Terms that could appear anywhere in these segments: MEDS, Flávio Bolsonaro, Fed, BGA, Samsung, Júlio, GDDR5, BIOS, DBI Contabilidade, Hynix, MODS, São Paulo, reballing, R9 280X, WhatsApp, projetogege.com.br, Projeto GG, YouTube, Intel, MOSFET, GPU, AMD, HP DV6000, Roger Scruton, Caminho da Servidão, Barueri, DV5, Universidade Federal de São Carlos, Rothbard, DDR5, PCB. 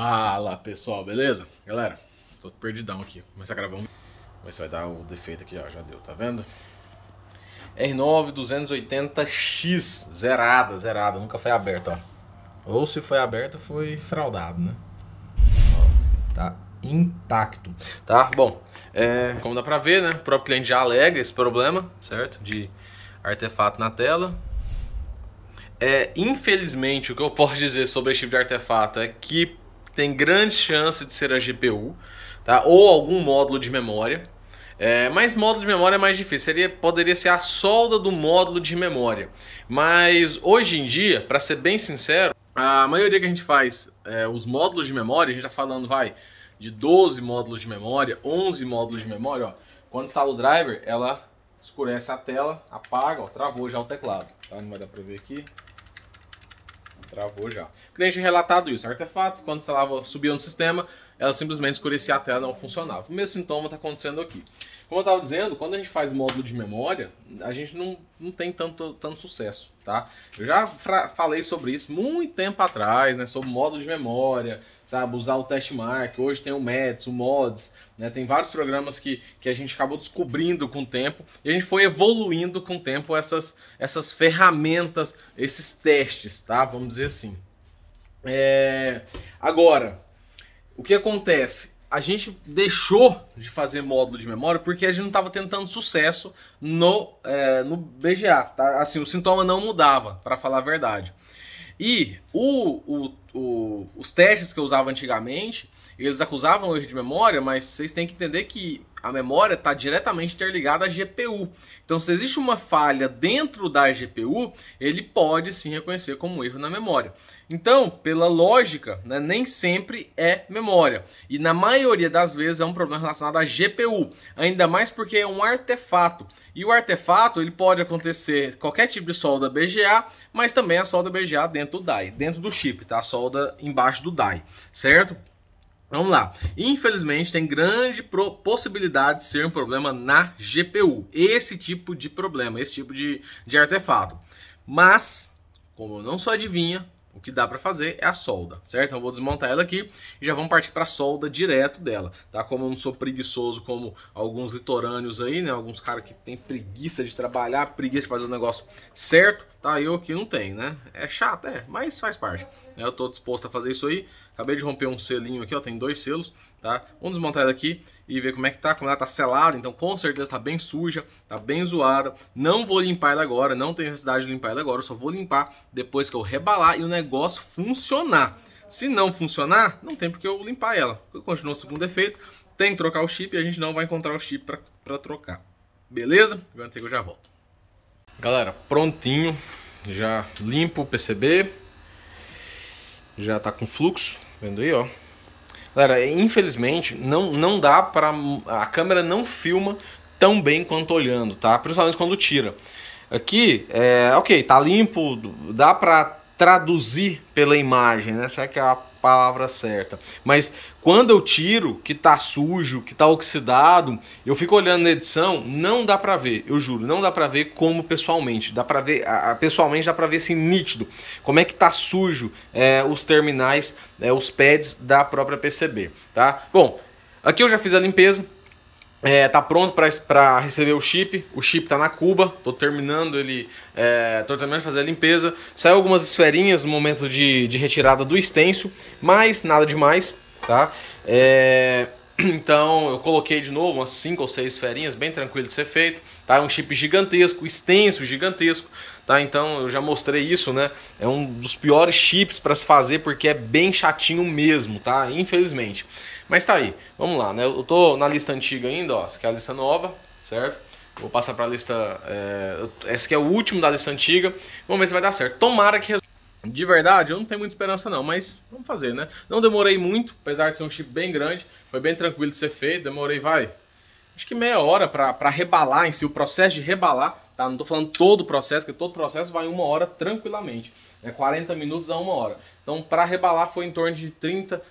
Fala pessoal, beleza? Galera, tô perdidão aqui, vou começar a gravar um... Mas vai dar o defeito aqui, ó, já deu, tá vendo? R9 280X, zerada, nunca foi aberta, ó. Ou se foi aberta, foi fraudado, né? Ó, tá intacto, tá? Bom, como dá pra ver, né? O próprio cliente já alega esse problema, certo? De artefato na tela. Infelizmente, o que eu posso dizer sobre esse tipo de artefato é que tem grande chance de ser a GPU, tá? Ou algum módulo de memória. Mas módulo de memória é mais difícil, poderia ser a solda do módulo de memória. Mas hoje em dia, para ser bem sincero, a maioria que a gente faz os módulos de memória, a gente está falando de 12 módulos de memória, 11 módulos de memória. Ó. Quando instala o driver, ela escurece a tela, apaga, ó, travou já o teclado. Tá? Não vai dar para ver aqui. Travou já. O cliente relatado isso, artefato, quando instalava, subia no sistema, ela simplesmente escurecia a tela, não funcionava. O mesmo sintoma está acontecendo aqui. Como eu estava dizendo, quando a gente faz módulo de memória, a gente não tem tanto sucesso, tá? Eu já falei sobre isso muito tempo atrás, né? Sobre módulo de memória, sabe? Usar o TestMark, hoje tem o MEDS, o MODS, né? Tem vários programas que a gente acabou descobrindo com o tempo, e a gente foi evoluindo com o tempo essas ferramentas, esses testes, tá? Vamos dizer assim. Agora... O que acontece? A gente deixou de fazer módulo de memória porque a gente não estava tendo sucesso no BGA. Tá? Assim, o sintoma não mudava, para falar a verdade. E os testes que eu usava antigamente, eles acusavam o erro de memória, mas vocês têm que entender que a memória está diretamente interligada à GPU. Então, se existe uma falha dentro da GPU, ele pode sim reconhecer como erro na memória. Então, pela lógica, né, nem sempre é memória. E na maioria das vezes é um problema relacionado à GPU. Ainda mais porque é um artefato. E o artefato ele pode acontecer qualquer tipo de solda BGA, mas também a solda BGA dentro do DAI, dentro do chip, tá? A solda embaixo do DAI, certo? Vamos lá. Infelizmente, tem grande possibilidade de ser um problema na GPU. Esse tipo de problema, esse tipo de artefato. Mas, como eu não sou adivinha, o que dá para fazer é a solda, certo? Então, eu vou desmontar ela aqui e já vamos partir para a solda direto dela, tá? Como eu não sou preguiçoso como alguns litorâneos aí, né? Alguns caras que tem preguiça de trabalhar, preguiça de fazer o negócio certo, tá? Eu aqui não tenho, né? É chato, mas faz parte. Eu tô disposto a fazer isso aí. Acabei de romper um selinho aqui, ó, tem 2 selos, tá? Vamos desmontar ela aqui e ver como é que tá, como ela tá selada, então com certeza tá bem suja, tá bem zoada. Não vou limpar ela agora, não tem necessidade de limpar ela agora, eu só vou limpar depois que eu rebalar e o negócio funcionar. Se não funcionar, não tem porque eu limpar ela. Continua o segundo defeito, tem que trocar o chip e a gente não vai encontrar o chip pra trocar. Beleza? Aguenta que eu já volto. Galera, prontinho, já limpo o PCB, já tá com fluxo, vendo aí, ó. Galera, infelizmente não dá pra... A câmera não filma tão bem quanto olhando, tá? Principalmente quando tira. Aqui, ok, tá limpo, dá pra traduzir pela imagem, né? Será que é a palavra certa? Mas quando eu tiro, que tá sujo, que tá oxidado, eu fico olhando na edição, não dá pra ver, eu juro, não dá pra ver como pessoalmente. Dá pra ver, pessoalmente dá pra ver assim, nítido, como é que tá sujo os terminais, os pads da própria PCB, tá? Bom, aqui eu já fiz a limpeza. Tá pronto para receber o chip tá na cuba, tô terminando de fazer a limpeza. Saiu algumas esferinhas no momento de retirada do stencil, mas nada demais, tá? Então eu coloquei de novo umas 5 ou 6 esferinhas, bem tranquilo de ser feito, tá? É um chip gigantesco, stencil gigantesco, tá? Então eu já mostrei isso, né? É um dos piores chips para se fazer porque é bem chatinho mesmo, tá? Infelizmente. Mas tá aí, vamos lá, né? Eu tô na lista antiga ainda, ó, essa aqui é a lista nova, certo? Vou passar pra lista, essa aqui é o último da lista antiga, vamos ver se vai dar certo. Tomara que... De verdade, eu não tenho muita esperança não, mas vamos fazer, né? Não demorei muito, apesar de ser um chip bem grande, foi bem tranquilo de ser feito, demorei, acho que meia hora pra rebalar em si, o processo de rebalar, tá? Não tô falando todo o processo, porque todo o processo vai 1 hora tranquilamente, né? 40 minutos a 1 hora. Então pra rebalar foi em torno de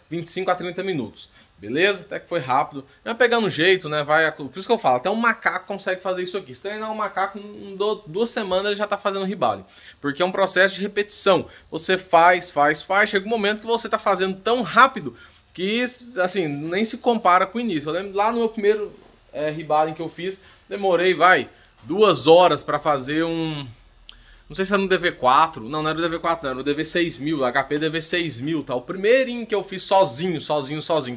25 a 30 minutos. Beleza? Até que foi rápido. Vai pegando jeito, né? Vai... Por isso que eu falo, até um macaco consegue fazer isso aqui. Se treinar um macaco, em 2 semanas ele já está fazendo rebalho. Porque é um processo de repetição. Você faz. Chega um momento que você está fazendo tão rápido que, assim, nem se compara com o início. Eu lembro lá no meu primeiro rebalho que eu fiz, demorei, 2 horas para fazer um... Não sei se era no DV4, não era o DV4, não, era o DV6000, HP DV6000, tá? O primeirinho que eu fiz sozinho,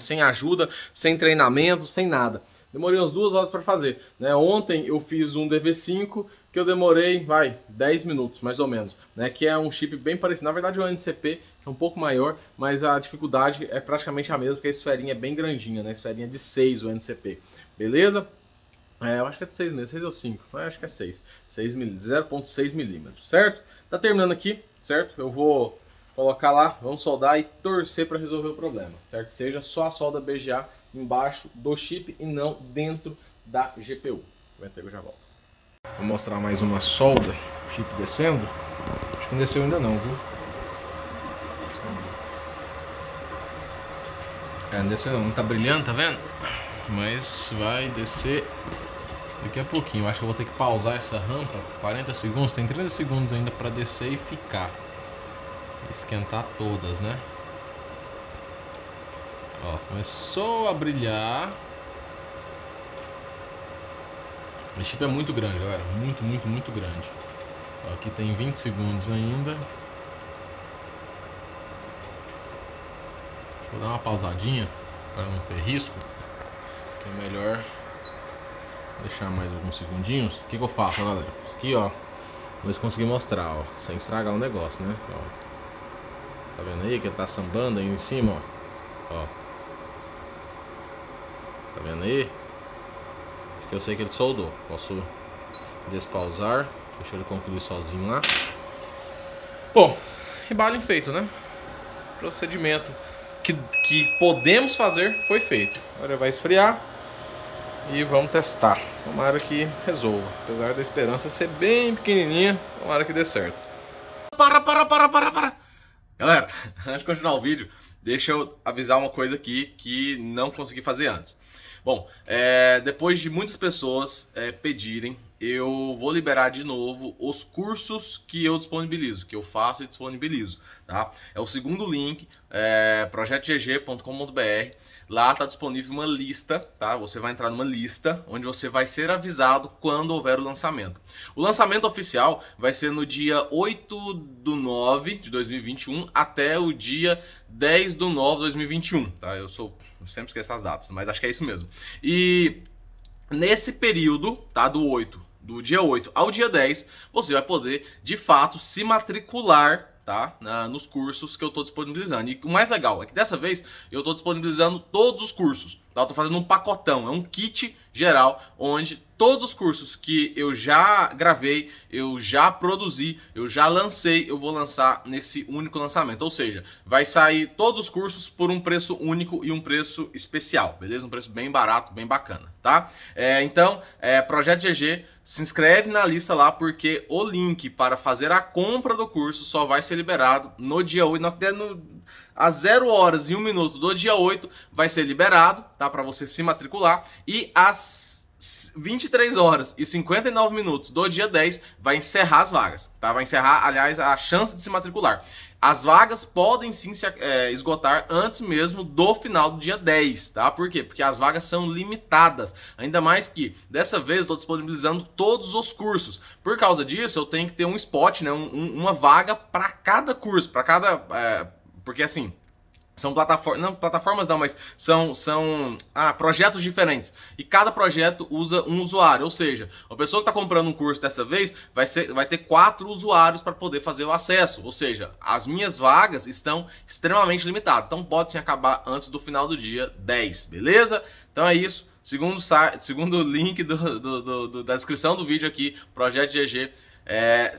sem ajuda, sem treinamento, sem nada. Demorei umas 2 horas para fazer, né? Ontem eu fiz um DV5 que eu demorei, 10 minutos, mais ou menos, né? Que é um chip bem parecido, na verdade é um NCP, que é um pouco maior, mas a dificuldade é praticamente a mesma, porque a esferinha é bem grandinha, né? A esferinha é de 6, o NCP, beleza? Eu acho que é de 6 milímetros, 6 ou 5, acho que é 6, 0.6 milímetros, certo? Tá terminando aqui, certo? Eu vou colocar lá, vamos soldar e torcer para resolver o problema, certo? Seja só a solda BGA embaixo do chip e não dentro da GPU. Aguenta aí que eu já volto. Vou mostrar mais uma solda, o chip descendo, acho que não desceu ainda não, viu? Não desceu não, não tá brilhando, tá vendo? Mas vai descer... Daqui a pouquinho, eu acho que eu vou ter que pausar essa rampa 40 segundos, tem 30 segundos ainda para descer e ficar. Esquentar todas, né? Ó, começou a brilhar. Esse chip é muito grande, galera. Muito, muito, muito grande. Ó, aqui tem 20 segundos ainda. Deixa eu dar uma pausadinha para não ter risco. Que é melhor... deixar mais alguns segundinhos. O que que eu faço, galera? Aqui, ó, vou conseguir mostrar, ó, sem estragar o negócio, né? Ó, tá vendo aí que ele tá sambando aí em cima, ó. Ó, tá vendo aí? Isso que eu sei que ele soldou. Posso despausar. Deixa ele concluir sozinho lá. Bom, rebalho feito, né? Procedimento que podemos fazer foi feito. Agora vai esfriar e vamos testar. Tomara que resolva. Apesar da esperança ser bem pequenininha, tomara que dê certo. Para! Galera, antes de continuar o vídeo, deixa eu avisar uma coisa aqui que não consegui fazer antes. Bom, depois de muitas pessoas pedirem, eu vou liberar de novo os cursos que eu disponibilizo, que eu faço e disponibilizo, tá? É o segundo link, projetogege.com.br. Lá está disponível uma lista, tá? Você vai entrar numa lista onde você vai ser avisado quando houver o lançamento. O lançamento oficial vai ser no dia 8/9/2021 até o dia 10/9/2021, tá? Eu sempre esqueço as datas, mas acho que é isso mesmo. E nesse período, tá? Do dia 8 ao dia 10, você vai poder, de fato, se matricular, tá? Nos cursos que eu estou disponibilizando. E o mais legal é que dessa vez eu estou disponibilizando todos os cursos, tá? Eu estou fazendo um pacotão, é um kit geral, onde todos os cursos que eu já gravei, eu já produzi, eu já lancei, eu vou lançar nesse único lançamento. Ou seja, vai sair todos os cursos por um preço único e um preço especial, beleza? Um preço bem barato, bem bacana, tá? Então, Projeto GG, se inscreve na lista lá, porque o link para fazer a compra do curso só vai ser liberado no dia 8, às 0h01 do dia 8 vai ser liberado, tá? Para você se matricular, e às 23h59 do dia 10 vai encerrar as vagas, tá? Vai encerrar, aliás, a chance de se matricular. As vagas podem sim se esgotar antes mesmo do final do dia 10, tá? Por quê? Porque as vagas são limitadas, ainda mais que dessa vez eu estou disponibilizando todos os cursos. Por causa disso eu tenho que ter um spot, né? Uma vaga para cada curso, para cada... porque assim... são plataformas, não plataformas não, mas são projetos diferentes. E cada projeto usa um usuário, ou seja, a pessoa que está comprando um curso dessa vez vai ter 4 usuários para poder fazer o acesso. Ou seja, as minhas vagas estão extremamente limitadas, então pode sim acabar antes do final do dia 10, beleza? Então é isso, segundo link da descrição do vídeo aqui, Projeto GG.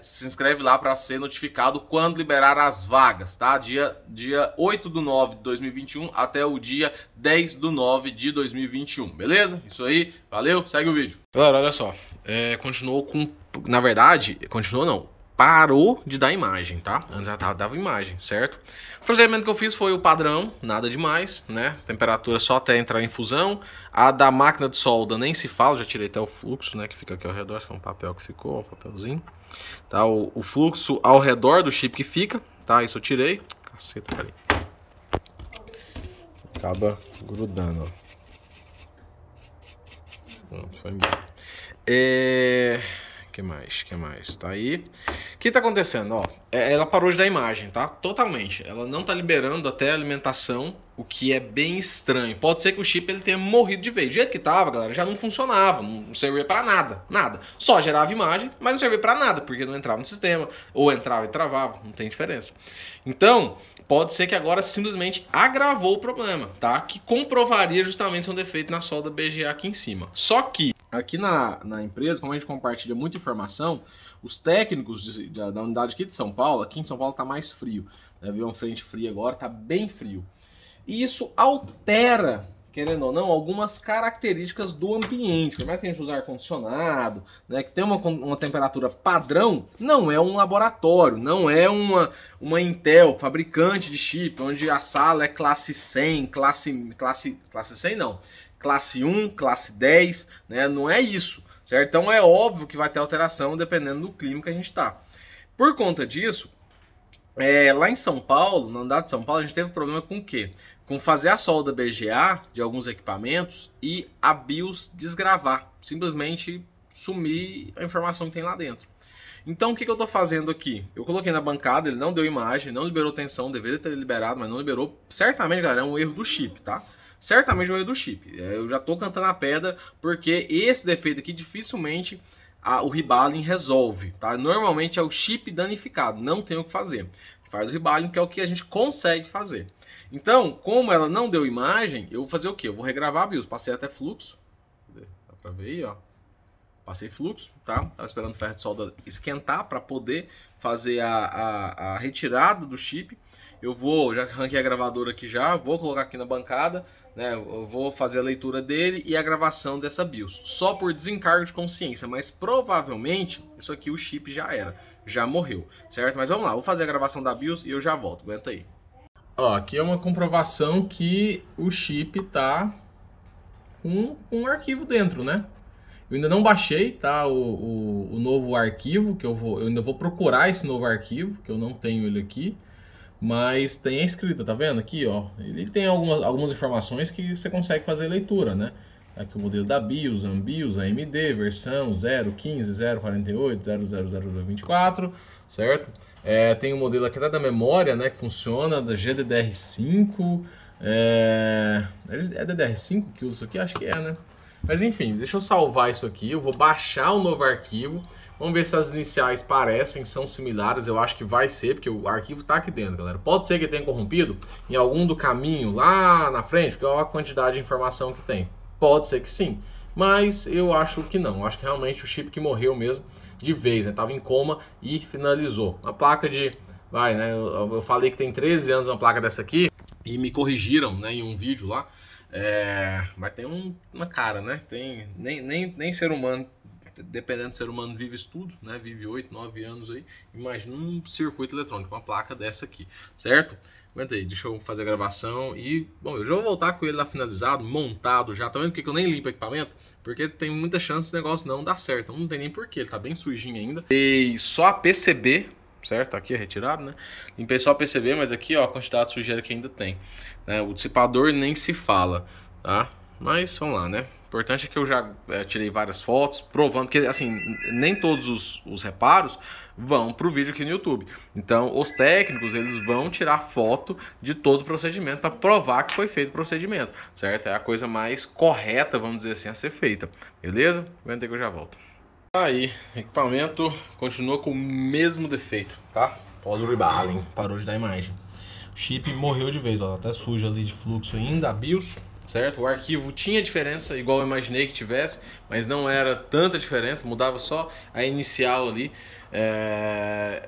Se inscreve lá para ser notificado quando liberar as vagas, tá? Dia 8/9/2021 até o dia 10/9/2021, beleza? Isso aí, valeu, segue o vídeo. Galera, olha só, continuou com... Na verdade, continuou não. parou de dar imagem, tá? Antes ela dava imagem, certo? O procedimento que eu fiz foi o padrão, nada demais, né? Temperatura só até entrar em fusão. A da máquina de solda nem se fala, já tirei até o fluxo, né? Que fica aqui ao redor, esse é um papel que ficou, um papelzinho. Tá? O fluxo ao redor do chip que fica, tá? Isso eu tirei. Caceta, peraí. Acaba grudando, ó. Pronto, foi embora. Que mais? Tá aí. O que tá acontecendo? Ó, ela parou de dar imagem, tá? Totalmente. Ela não tá liberando até a alimentação, o que é bem estranho. Pode ser que o chip ele tenha morrido de vez. Do jeito que tava, galera, já não funcionava. Não servia pra nada. Nada. Só gerava imagem, mas não servia pra nada, porque não entrava no sistema. Ou entrava e travava. Não tem diferença. Então, pode ser que agora simplesmente agravou o problema, tá? Que comprovaria justamente um defeito na solda BGA aqui em cima. Só que aqui na empresa, como a gente compartilha muita informação, os técnicos da unidade aqui de São Paulo, aqui em São Paulo tá mais frio, né? Viu uma frente fria agora, tá bem frio. E isso altera, querendo ou não, algumas características do ambiente. Por mais que a gente use ar-condicionado, né, que tem uma temperatura padrão, não é um laboratório, não é uma Intel, fabricante de chip, onde a sala é classe 100, classe 100 não... Classe 1, classe 10, né? Não é isso, certo? Então é óbvio que vai ter alteração dependendo do clima que a gente está. Por conta disso, lá em São Paulo, na unidade de São Paulo, a gente teve problema com o quê? Com fazer a solda BGA de alguns equipamentos e a BIOS desgravar. Simplesmente sumir a informação que tem lá dentro. Então o que eu estou fazendo aqui? Eu coloquei na bancada, ele não deu imagem, não liberou tensão, deveria ter liberado, mas não liberou. Certamente, galera, é um erro do chip, tá? Certamente o erro do chip. Eu já tô cantando a pedra, porque esse defeito aqui dificilmente o reballing resolve, tá? Normalmente é o chip danificado, não tem o que fazer. Faz o reballing, que é o que a gente consegue fazer. Então, como ela não deu imagem, eu vou fazer o quê? Eu vou regravar a BIOS, passei até fluxo. Dá pra ver aí, ó. Passei fluxo, tá? Tava esperando o ferro de solda esquentar para poder fazer a retirada do chip. Eu vou, já arranquei a gravadora aqui já, vou colocar aqui na bancada, né? Eu vou fazer a leitura dele e a gravação dessa BIOS. Só por desencargo de consciência, mas provavelmente isso aqui o chip já era, já morreu, certo? Mas vamos lá, vou fazer a gravação da BIOS e eu já volto, aguenta aí. Ó, aqui é uma comprovação que o chip tá com um arquivo dentro, né? Eu ainda não baixei, tá, o novo arquivo, que eu ainda vou procurar esse novo arquivo, que eu não tenho ele aqui, mas tem a escrita, tá vendo? Aqui, ó, ele tem algumas informações que você consegue fazer leitura, né? Aqui o modelo da BIOS, AMBIOS, AMD, versão 015, 048, 000224, certo? Tem o modelo aqui até da memória, né, que funciona, da GDDR5, é DDR5 que usa isso aqui? Acho que é, né? Mas enfim, deixa eu salvar isso aqui, eu vou baixar um novo arquivo, vamos ver se as iniciais parecem, são similares, eu acho que vai ser, porque o arquivo tá aqui dentro, galera. Pode ser que tenha corrompido em algum do caminho lá na frente, porque olha a quantidade de informação que tem. Pode ser que sim, mas eu acho que não, eu acho que realmente o chip que morreu mesmo de vez, né? Tava em coma e finalizou. A placa de... vai, né? Eu falei que tem 13 anos uma placa dessa aqui, e me corrigiram, né, em um vídeo lá. Mas tem uma cara, né? Tem, nem ser humano, dependendo do ser humano, vive isso tudo, né? Vive 8, 9 anos aí. Imagina um circuito eletrônico, uma placa dessa aqui, certo? Aguenta aí, deixa eu fazer a gravação e... bom, eu já vou voltar com ele lá finalizado, montado já. Tá vendo porque eu nem limpo o equipamento? Porque tem muita chance do negócio não dar certo. Então não tem nem porquê, ele tá bem sujinho ainda. E só a PCB... certo? Aqui é retirado, né? Limpei só a PCB, mas aqui, ó, a quantidade de sujeira que ainda tem, né? O dissipador nem se fala, tá? Mas vamos lá, né? O importante é que eu já tirei várias fotos provando que, assim, nem todos os reparos vão pro vídeo aqui no YouTube. Então, os técnicos, eles vão tirar foto de todo o procedimento para provar que foi feito o procedimento, certo? É a coisa mais correta, vamos dizer assim, a ser feita. Beleza? Aguenta aí que eu já volto. Aí, equipamento continua com o mesmo defeito, tá? Pós o reballing, parou de dar imagem. O chip morreu de vez, ó, até suja ali de fluxo ainda, a BIOS, certo? O arquivo tinha diferença, igual eu imaginei que tivesse, mas não era tanta diferença, mudava só a inicial ali,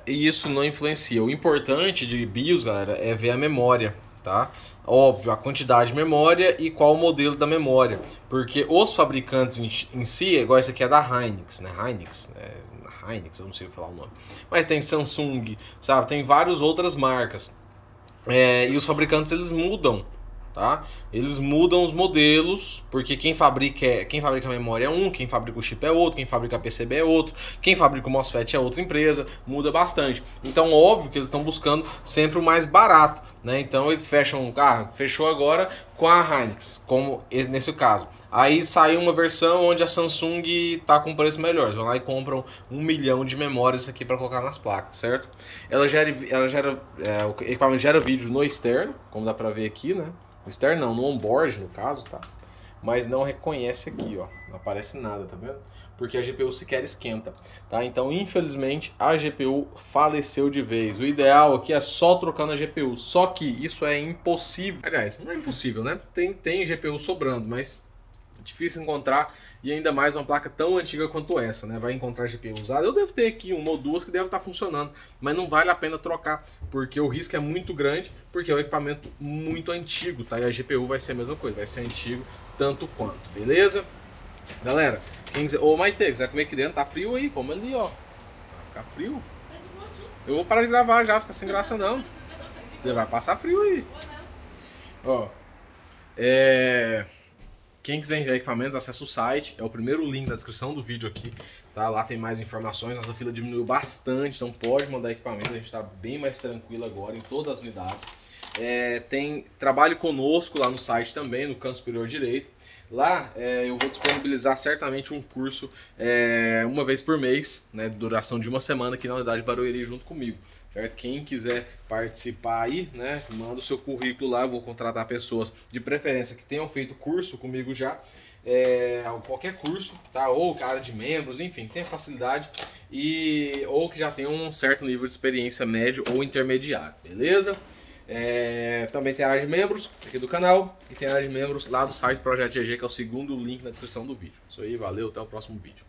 e isso não influencia. O importante de BIOS, galera, é ver a memória, tá? óbvio, a quantidade de memória e qual o modelo da memória. Porque os fabricantes em si, igual esse aqui é da Hynix, né? Hynix, eu não sei falar o nome. Mas tem Samsung, sabe? Tem várias outras marcas. E os fabricantes, eles mudam, tá? Eles mudam os modelos, porque quem fabrica a memória é um, quem fabrica o chip é outro, quem fabrica a PCB é outro, quem fabrica o MOSFET é outra empresa, muda bastante. Então, óbvio que eles estão buscando sempre o mais barato, né? Então, eles fecham, fechou agora com a Hynix, como nesse caso. Aí saiu uma versão onde a Samsung está com preço melhor. Eles vão lá e compram 1 milhão de memórias aqui para colocar nas placas, certo? O equipamento gera vídeo no externo, como dá para ver aqui, né? No externo não, no onboard no caso, tá? Mas não reconhece aqui, ó. Não aparece nada, tá vendo? Porque a GPU sequer esquenta, tá? Então, infelizmente, a GPU faleceu de vez. O ideal aqui é só trocando a GPU. Só que isso é impossível. Aliás, não é impossível, né? Tem GPU sobrando, mas... difícil encontrar, e ainda mais uma placa tão antiga quanto essa, né? Vai encontrar GPU usada, eu devo ter aqui uma ou duas que deve estar funcionando, mas não vale a pena trocar, porque o risco é muito grande, porque é um equipamento muito antigo, tá? E a GPU vai ser a mesma coisa, vai ser antigo tanto quanto, beleza? Galera, quem quiser, ô Maite, quiser comer aqui dentro, tá frio aí, como ali, ó, vai ficar frio. Eu vou parar de gravar já, fica sem graça não, você vai passar frio aí. Ó, quem quiser enviar equipamentos, acessa o site, é o primeiro link na descrição do vídeo aqui, tá? Lá tem mais informações, nossa fila diminuiu bastante, então pode mandar equipamento, a gente tá bem mais tranquilo agora em todas as unidades. Tem trabalho conosco lá no site também, no canto superior direito. Lá eu vou disponibilizar certamente um curso uma vez por mês, né, duração de uma semana aqui na unidade de Barueri junto comigo, certo? Quem quiser participar aí, né, manda o seu currículo lá, eu vou contratar pessoas de preferência que tenham feito curso comigo já, qualquer curso, tá? Ou cara de membros, enfim, que tenha facilidade ou que já tenha um certo nível de experiência médio ou intermediário, beleza? Também tem área de membros aqui do canal e tem área de membros lá do site Projeto GG, que é o segundo link na descrição do vídeo. Isso aí, valeu, até o próximo vídeo.